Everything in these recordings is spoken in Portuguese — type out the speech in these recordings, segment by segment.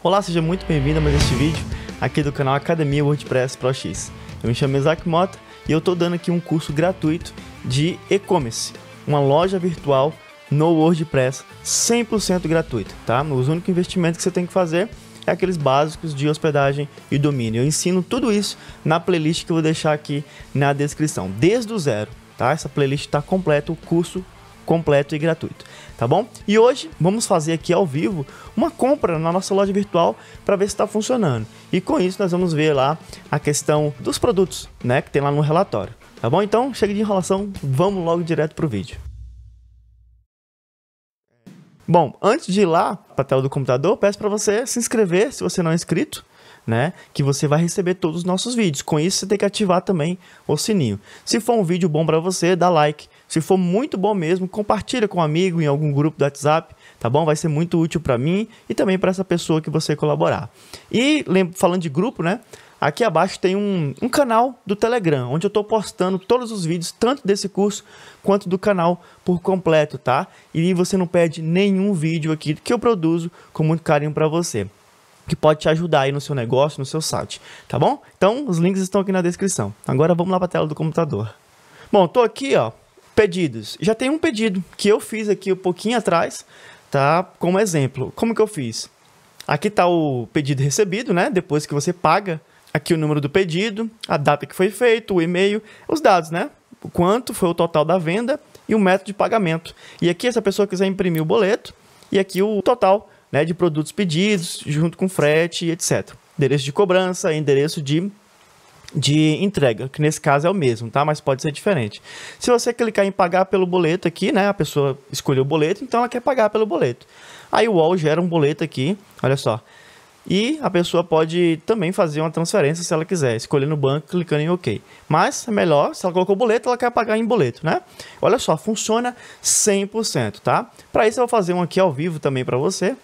Olá, seja muito bem-vindo a mais este vídeo aqui do canal Academia WordPress Pro X. Eu me chamo Mesaque Mota e eu estou dando aqui um curso gratuito de e-commerce, uma loja virtual no WordPress 100% gratuito, tá? Os únicos investimentos que você tem que fazer é aqueles básicos de hospedagem e domínio. Eu ensino tudo isso na playlist que eu vou deixar aqui na descrição, desde o zero, tá? Essa playlist está completa, o curso completo e gratuito, tá bom? E hoje vamos fazer aqui ao vivo uma compra na nossa loja virtual para ver se está funcionando. E com isso nós vamos ver lá a questão dos produtos, né, que tem lá no relatório, tá bom? Então chega de enrolação, vamos logo direto pro vídeo. Bom, antes de ir lá para a tela do computador, eu peço para você se inscrever se você não é inscrito, né, que você vai receber todos os nossos vídeos. Com isso, você tem que ativar também o sininho. Se for um vídeo bom para você, dá like. Se for muito bom mesmo, compartilha com um amigo em algum grupo do WhatsApp, tá bom? Vai ser muito útil para mim e também para essa pessoa que você colaborar. E falando de grupo, né? Aqui abaixo tem um canal do Telegram, onde eu estou postando todos os vídeos, tanto desse curso quanto do canal por completo, tá? E você não perde nenhum vídeo aqui que eu produzo com muito carinho para você, que pode te ajudar aí no seu negócio, no seu site, tá bom? Então, os links estão aqui na descrição. Agora vamos lá para a tela do computador. Bom, tô aqui, ó, pedidos. Já tem um pedido que eu fiz aqui um pouquinho atrás, tá? Como exemplo. Como que eu fiz? Aqui tá o pedido recebido, né? Depois que você paga, aqui o número do pedido, a data que foi feito, o e-mail, os dados, né? O quanto foi o total da venda e o método de pagamento. E aqui, se a pessoa quiser imprimir o boleto, e aqui o total, né, de produtos pedidos, junto com frete, etc. Endereço de cobrança, endereço de entrega, que nesse caso é o mesmo, tá? Mas pode ser diferente. Se você clicar em pagar pelo boleto aqui, né? A pessoa escolheu o boleto, então ela quer pagar pelo boleto. Aí o UOL gera um boleto aqui, olha só. E a pessoa pode também fazer uma transferência se ela quiser, escolhendo o banco, clicando em OK. Mas é melhor, se ela colocou boleto, ela quer pagar em boleto, né? Olha só, funciona 100%, tá? Para isso eu vou fazer um aqui ao vivo também para você.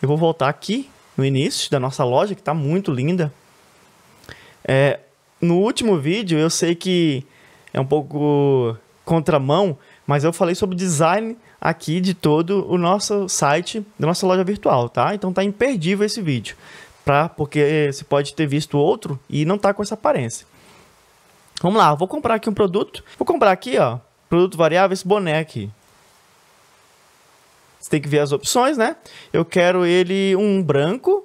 Eu vou voltar aqui no início da nossa loja, que está muito linda. É, no último vídeo, eu sei que é um pouco contramão, mas eu falei sobre o design aqui de todo o nosso site, da nossa loja virtual, tá? Então tá imperdível esse vídeo, porque você pode ter visto outro e não tá com essa aparência. Vamos lá, vou comprar aqui um produto. Vou comprar aqui, ó, produto variável, esse boné aqui. Você tem que ver as opções, né? Eu quero ele um branco,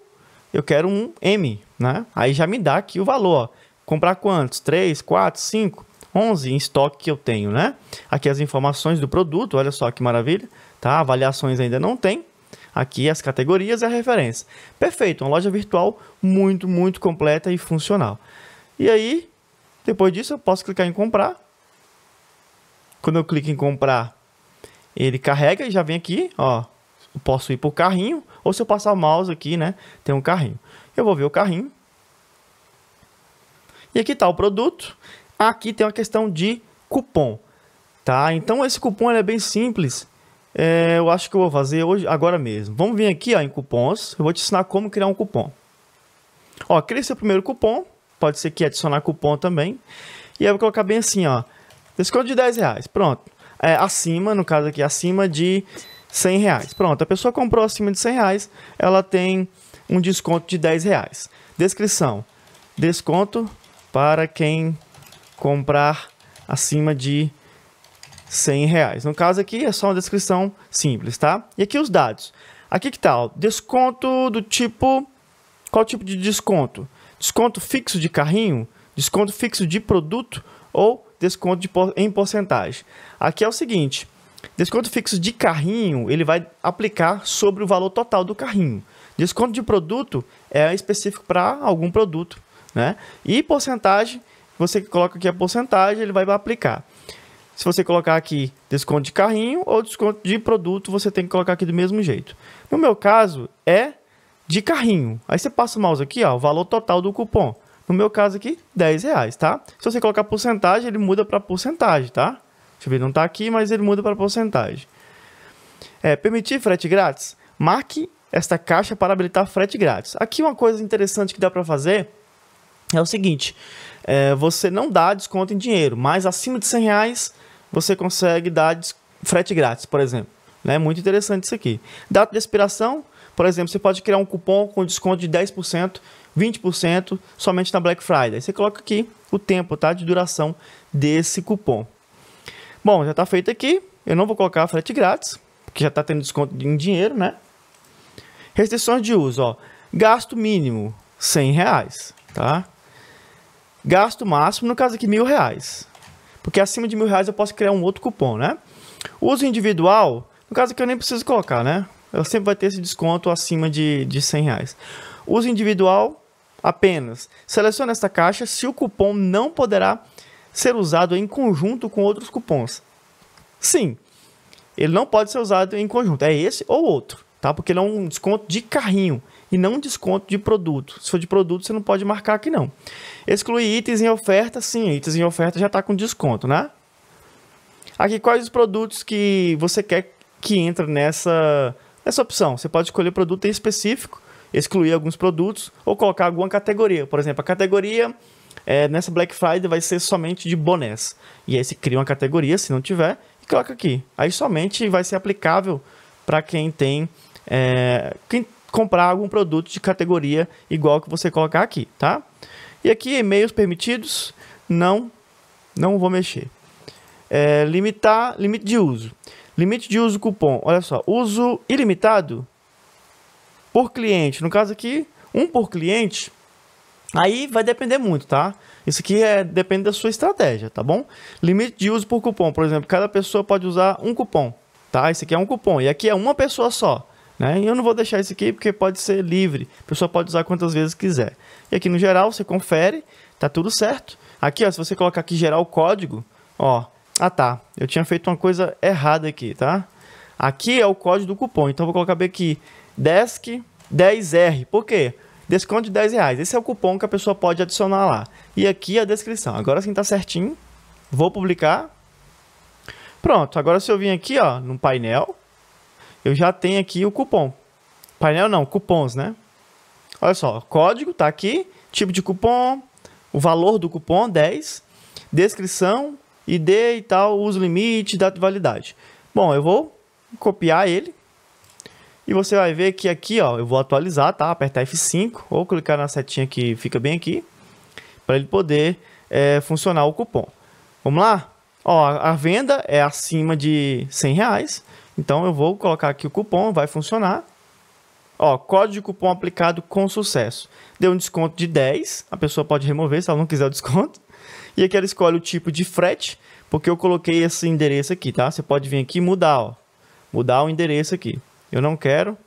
eu quero um M, né? Aí já me dá aqui o valor, ó. Comprar quantos? 3, 4, 5... 11 em estoque que eu tenho, né? Aqui as informações do produto, olha só que maravilha, tá? Avaliações ainda não tem. Aqui as categorias e a referência. Perfeito, uma loja virtual muito, muito completa e funcional. E aí, depois disso eu posso clicar em comprar. Quando eu clico em comprar, ele carrega e já vem aqui, ó. Eu posso ir pro carrinho, ou se eu passar o mouse aqui, né? Tem um carrinho. Eu vou ver o carrinho. E aqui tá o produto. Aqui tem uma questão de cupom, tá? Então esse cupom é bem simples, eu acho que eu vou fazer hoje, agora mesmo. Vamos vir aqui, ó, em cupons, eu vou te ensinar como criar um cupom. Ó, cria seu primeiro cupom, pode ser que adicionar cupom também, e aí eu vou colocar bem assim, ó, desconto de 10 reais, pronto. É, acima, no caso aqui, acima de 100 reais, pronto. A pessoa comprou acima de 100 reais, ela tem um desconto de 10 reais. Descrição, desconto para quem comprar acima de 100 reais. No caso aqui é só uma descrição simples, tá? E aqui os dados. Aqui que tá, ó, desconto do tipo... Qual tipo de desconto? Desconto fixo de carrinho? Desconto fixo de produto? Ou desconto em porcentagem? Aqui é o seguinte, desconto fixo de carrinho, ele vai aplicar sobre o valor total do carrinho. Desconto de produto é específico para algum produto, né? E porcentagem, você coloca aqui a porcentagem, ele vai aplicar. Se você colocar aqui desconto de carrinho ou desconto de produto, você tem que colocar aqui do mesmo jeito. No meu caso, é de carrinho. Aí você passa o mouse aqui, ó, o valor total do cupom. No meu caso aqui, 10 reais, tá? Se você colocar porcentagem, ele muda para porcentagem, tá? Deixa eu ver, não tá aqui, mas ele muda para porcentagem. É, permitir frete grátis? Marque esta caixa para habilitar frete grátis. Aqui uma coisa interessante que dá para fazer é o seguinte... você não dá desconto em dinheiro, mas acima de 100 reais você consegue dar frete grátis, por exemplo. É muito interessante isso aqui. Data de expiração, Por exemplo, você pode criar um cupom com desconto de 10%, 20% somente na Black Friday. Você coloca aqui o tempo, tá, de duração desse cupom. Bom, já está feito aqui. Eu não vou colocar frete grátis, porque já está tendo desconto em dinheiro, né? Restrições de uso, ó. Gasto mínimo, R$100, tá? Gasto máximo, no caso aqui, R$1.000. Porque acima de R$1.000 eu posso criar um outro cupom, né? Uso individual, no caso aqui eu nem preciso colocar, né? Eu sempre vai ter esse desconto acima de R$100. Uso individual apenas. Seleciona esta caixa se o cupom não poderá ser usado em conjunto com outros cupons. Sim, ele não pode ser usado em conjunto. É esse ou outro, tá? Porque ele é um desconto de carrinho e não um desconto de produto. Se for de produto, você não pode marcar aqui, não. Excluir itens em oferta. Sim, itens em oferta já está com desconto, né? Aqui, quais os produtos que você quer que entre nessa opção. Você pode escolher produto em específico, excluir alguns produtos ou colocar alguma categoria. Por exemplo, a categoria nessa Black Friday vai ser somente de bonés. E aí você cria uma categoria, se não tiver, e coloca aqui. Aí somente vai ser aplicável para quem tem... quem comprar algum produto de categoria igual que você colocar aqui, tá? E aqui, e-mails permitidos, não vou mexer. Limite de uso. Limite de uso cupom, olha só, uso ilimitado por cliente. No caso aqui, um por cliente, aí vai depender muito, tá? Isso aqui depende da sua estratégia, tá bom? Limite de uso por cupom, por exemplo, cada pessoa pode usar um cupom, tá? Esse aqui é um cupom e aqui é uma pessoa só, né? E eu não vou deixar isso aqui porque pode ser livre, a pessoa pode usar quantas vezes quiser. E aqui no geral, você confere, tá tudo certo. Aqui, ó, se você colocar aqui geral código, ó... Ah, tá. Eu tinha feito uma coisa errada aqui, tá? Aqui é o código do cupom. Então, eu vou colocar bem aqui, Desk 10R. Por quê? Desconto de R$10. Esse é o cupom que a pessoa pode adicionar lá. E aqui a descrição. Agora sim tá certinho. Vou publicar. Pronto. Agora se eu vim aqui, ó, no painel, eu já tenho aqui o cupom. Painel não, cupons, né? Olha só. Código tá aqui. Tipo de cupom. O valor do cupom, 10. Descrição. ID e tal, uso limite, data de validade. Bom, eu vou copiar ele. E você vai ver que aqui, ó, eu vou atualizar, tá? Apertar F5 ou clicar na setinha que fica bem aqui. Para ele poder funcionar o cupom. Vamos lá? Ó, a venda é acima de R$100. Então, eu vou colocar aqui o cupom, vai funcionar. Ó, código de cupom aplicado com sucesso. Deu um desconto de 10. A pessoa pode remover se ela não quiser o desconto. E aqui ela escolhe o tipo de frete, porque eu coloquei esse endereço aqui, tá? Você pode vir aqui e mudar, ó. Mudar o endereço aqui. Eu não quero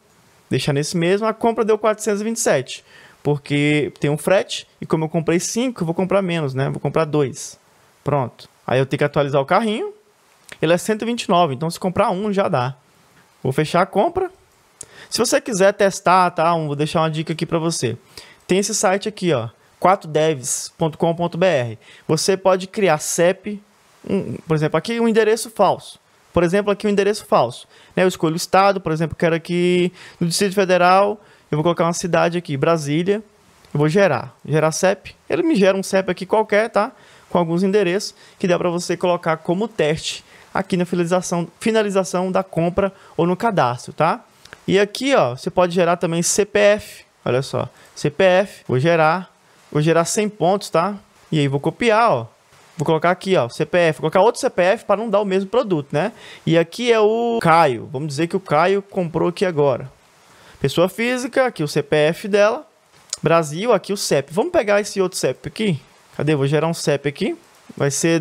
deixar nesse mesmo. A compra deu 427, porque tem um frete. E como eu comprei 5, eu vou comprar menos, né? Vou comprar 2. Pronto. Aí eu tenho que atualizar o carrinho. Ele é 129, então se comprar um já dá. Vou fechar a compra. Se você quiser testar, tá? Vou deixar uma dica aqui para você. Tem esse site aqui, ó. 4devs.com.br. Você pode criar CEP, por exemplo, aqui um endereço falso. Por exemplo, aqui um endereço falso. Né? Eu escolho o estado, por exemplo, quero aqui no Distrito Federal, eu vou colocar uma cidade aqui, Brasília. Eu vou gerar CEP. Ele me gera um CEP aqui qualquer, tá? Com alguns endereços que dá para você colocar como teste aqui na finalização da compra ou no cadastro, tá? E aqui, ó, você pode gerar também CPF. Olha só, CPF, vou gerar 100 pontos, tá? E aí vou copiar, ó. Vou colocar aqui, ó, CPF. Vou colocar outro CPF para não dar o mesmo produto, né? E aqui é o Caio. Vamos dizer que o Caio comprou aqui agora. Pessoa física, aqui o CPF dela. Brasil, aqui o CEP. Vamos pegar esse outro CEP aqui. Cadê? Vou gerar um CEP aqui. Vai ser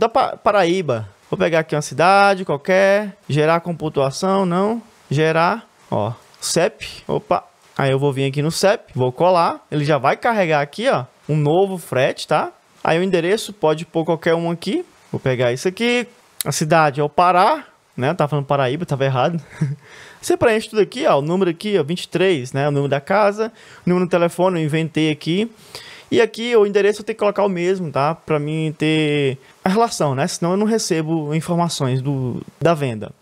da Paraíba. Vou pegar aqui uma cidade qualquer. Gerar com pontuação, não. Gerar, ó, CEP. Opa. Aí eu vou vir aqui no CEP, vou colar, ele já vai carregar aqui, ó, um novo frete, tá? Aí o endereço pode pôr qualquer um aqui, vou pegar isso aqui, a cidade é o Pará, né? Tá falando Paraíba, tava errado. Você preenche tudo aqui, ó, o número aqui, ó, 23, né? O número da casa, o número do telefone, eu inventei aqui. E aqui o endereço eu tenho que colocar o mesmo, tá? Pra mim ter a relação, né? Senão eu não recebo informações da venda.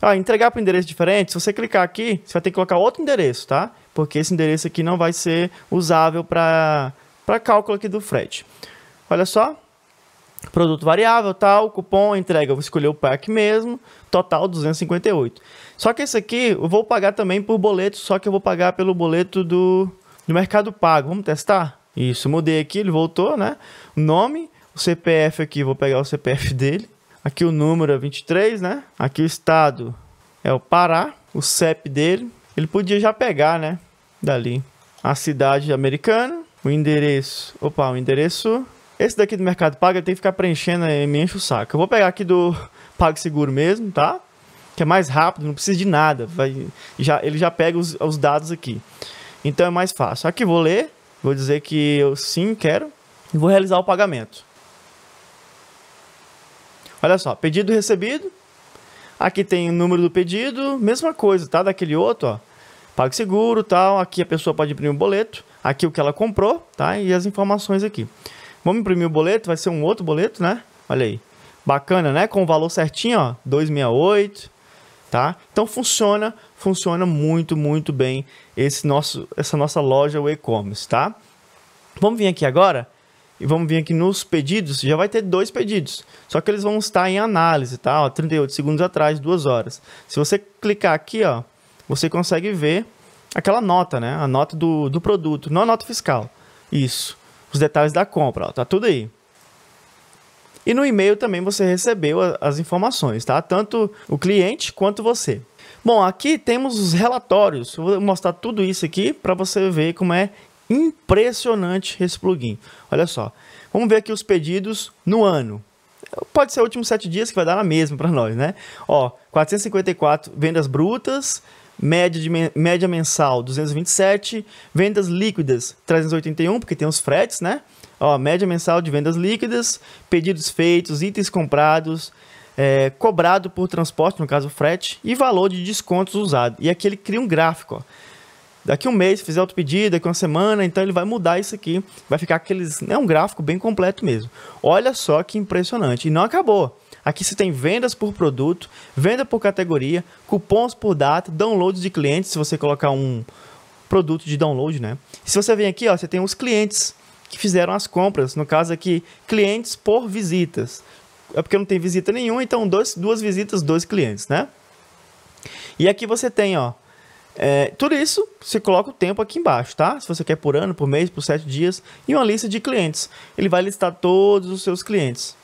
Ah, entregar para endereço diferente, se você clicar aqui, você vai ter que colocar outro endereço, tá? Porque esse endereço aqui não vai ser usável para cálculo aqui do frete. Olha só, produto variável, tal, cupom, entrega, eu vou escolher o pack mesmo, total 258. Só que esse aqui eu vou pagar também por boleto, só que eu vou pagar pelo boleto do Mercado Pago. Vamos testar? Isso, mudei aqui, ele voltou, né? O nome, o CPF aqui, vou pegar o CPF dele. Aqui o número é 23, né? Aqui o estado é o Pará, o CEP dele. Ele podia já pegar, né? Dali. A cidade americana, o endereço. Opa, o endereço. Esse daqui do Mercado Pago, ele tem que ficar preenchendo e me enche o saco. Eu vou pegar aqui do PagSeguro mesmo, tá? Que é mais rápido, não precisa de nada. Ele já pega os dados aqui. Então é mais fácil. Aqui vou ler. Vou dizer que eu sim quero e vou realizar o pagamento. Olha só, pedido recebido. Aqui tem o número do pedido, mesma coisa, tá? Daquele outro, ó. PagSeguro, tal. Aqui a pessoa pode imprimir o boleto. Aqui o que ela comprou, tá? E as informações aqui. Vamos imprimir o boleto, vai ser um outro boleto, né? Olha aí. Bacana, né? Com o valor certinho, ó, 268, tá? Então funciona muito, muito bem essa nossa loja, o e-commerce, tá? Vamos vir aqui agora e vamos vir aqui nos pedidos. Já vai ter 2 pedidos, só que eles vão estar em análise, tá? Ó, 38 segundos atrás, 2 horas. Se você clicar aqui, ó, você consegue ver aquela nota, né? A nota do produto, não a nota fiscal. Isso, os detalhes da compra, ó, tá tudo aí. E no e-mail também você recebeu as informações, tá? Tanto o cliente quanto você. Bom, aqui temos os relatórios. Eu vou mostrar tudo isso aqui para você ver como é impressionante esse plugin. Olha só. Vamos ver aqui os pedidos no ano. Pode ser os últimos 7 dias que vai dar na mesma para nós, né? Ó, 454 vendas brutas, média mensal 227, vendas líquidas 381, porque tem os fretes, né? Ó, média mensal de vendas líquidas, pedidos feitos, itens comprados, cobrado por transporte, no caso frete, e valor de descontos usado. E aqui ele cria um gráfico, ó. Daqui um mês, se fizer outro pedido, daqui uma semana, então ele vai mudar isso aqui. Vai ficar aqueles... é um gráfico bem completo mesmo. Olha só que impressionante. E não acabou. Aqui você tem vendas por produto, venda por categoria, cupons por data, downloads de clientes, se você colocar um produto de download, né? E se você vem aqui, ó, você tem os clientes que fizeram as compras. No caso aqui, clientes por visitas. É porque não tem visita nenhuma, então 2 visitas, 2 clientes, né? E aqui você tem, ó, tudo isso, você coloca o tempo aqui embaixo, tá? Se você quer por ano, por mês, por 7 dias, e uma lista de clientes. Ele vai listar todos os seus clientes.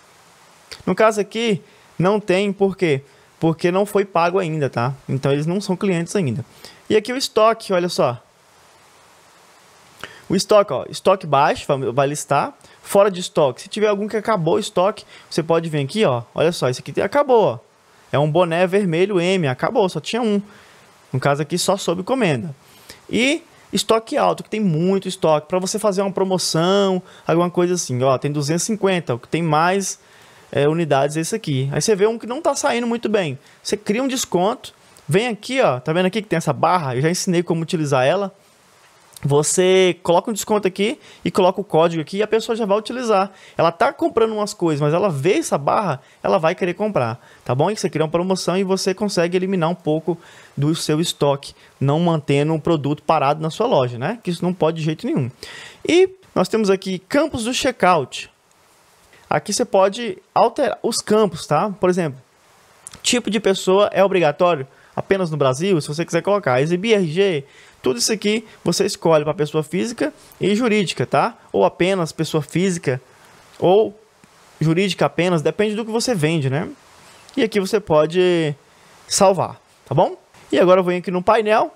No caso aqui, não tem, por quê? Porque não foi pago ainda, tá? Então eles não são clientes ainda. E aqui o estoque, olha só. O estoque, ó, estoque baixo, vai listar. Fora de estoque, se tiver algum que acabou o estoque, você pode vir aqui, ó. Olha só, esse aqui acabou, ó. É um boné vermelho M, acabou, só tinha um. No caso aqui, só sob encomenda. E estoque alto, que tem muito estoque. Para você fazer uma promoção, alguma coisa assim, ó, tem 250, o que tem mais unidades é esse aqui. Aí você vê um que não tá saindo muito bem. Você cria um desconto, vem aqui, ó. Tá vendo aqui que tem essa barra? Eu já ensinei como utilizar ela. Você coloca um desconto aqui e coloca o código aqui e a pessoa já vai utilizar. Ela tá comprando umas coisas, mas ela vê essa barra, ela vai querer comprar, tá bom? E você cria uma promoção e você consegue eliminar um pouco do seu estoque, não mantendo um produto parado na sua loja, né? Que isso não pode de jeito nenhum. E nós temos aqui campos do checkout. Aqui você pode alterar os campos, tá? Por exemplo, tipo de pessoa é obrigatório apenas no Brasil, se você quiser colocar, exibir RG, tudo isso aqui você escolhe para pessoa física e jurídica, tá? Ou apenas pessoa física, ou jurídica apenas, depende do que você vende, né? E aqui você pode salvar, tá bom? E agora eu venho aqui no painel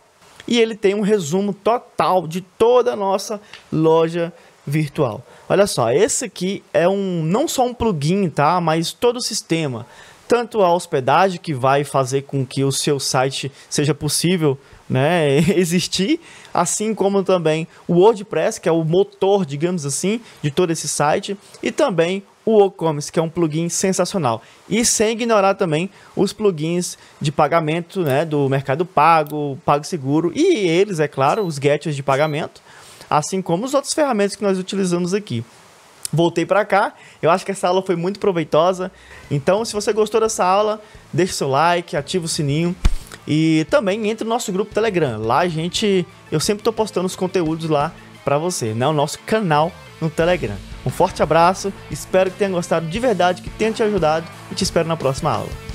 e ele tem um resumo total de toda a nossa loja virtual. Olha só, esse aqui é não só um plugin, tá? Mas todo o sistema. Tanto a hospedagem, que vai fazer com que o seu site seja possível, né, existir, assim como também o WordPress, que é o motor, digamos assim, de todo esse site, e também o WooCommerce, que é um plugin sensacional. E sem ignorar também os plugins de pagamento, né, do Mercado Pago, PagSeguro, e eles, é claro, os gateways de pagamento, assim como as outras ferramentas que nós utilizamos aqui. Voltei para cá, eu acho que essa aula foi muito proveitosa, então se você gostou dessa aula, deixe seu like, ativa o sininho e também entre no nosso grupo Telegram. Lá eu sempre estou postando os conteúdos lá para você, né? O nosso canal no Telegram. Um forte abraço, espero que tenha gostado de verdade, que tenha te ajudado e te espero na próxima aula.